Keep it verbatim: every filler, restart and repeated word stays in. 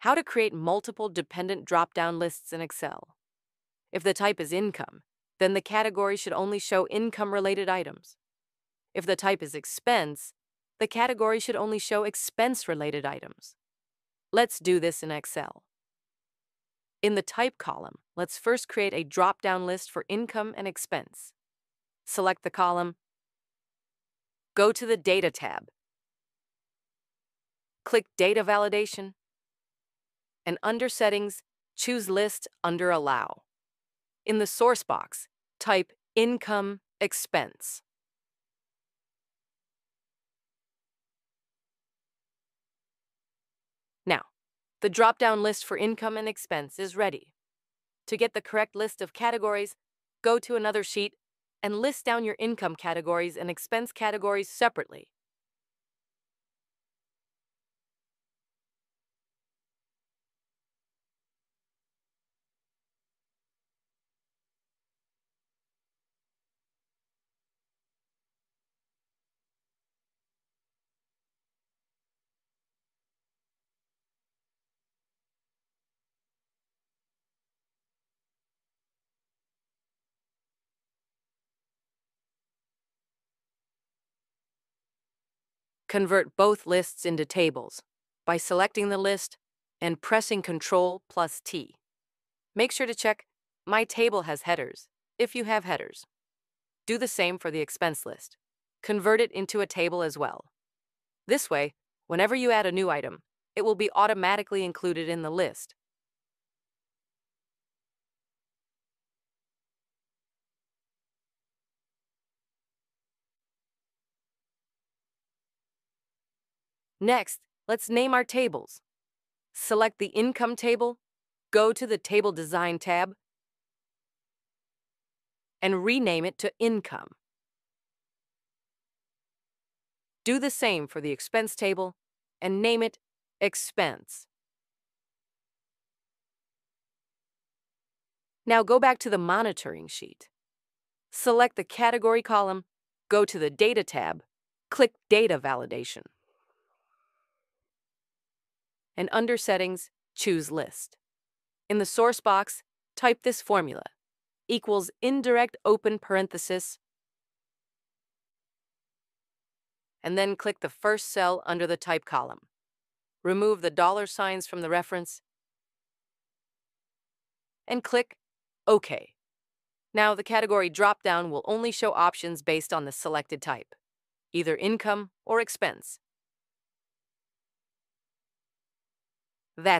How to create multiple dependent drop-down lists in Excel. If the type is income, then the category should only show income-related items. If the type is expense, the category should only show expense-related items. Let's do this in Excel. In the type column, let's first create a drop-down list for income and expense. Select the column. Go to the Data tab. Click Data Validation. And under Settings, choose List under Allow. In the source box, type Income Expense. Now, the drop-down list for income and expense is ready. To get the correct list of categories, go to another sheet and list down your income categories and expense categories separately. Convert both lists into tables by selecting the list and pressing control plus T. Make sure to check My Table Has Headers if you have headers. Do the same for the expense list. Convert it into a table as well. This way, whenever you add a new item, it will be automatically included in the list. Next, let's name our tables. Select the Income table, go to the Table Design tab, and rename it to Income. Do the same for the Expense table and name it Expense. Now go back to the Monitoring sheet. Select the Category column, go to the Data tab, click Data Validation. And under Settings, choose List. In the source box, type this formula, equals indirect open parenthesis, and then click the first cell under the type column. Remove the dollar signs from the reference, and click OK. Now the category drop-down will only show options based on the selected type, either income or expense. That's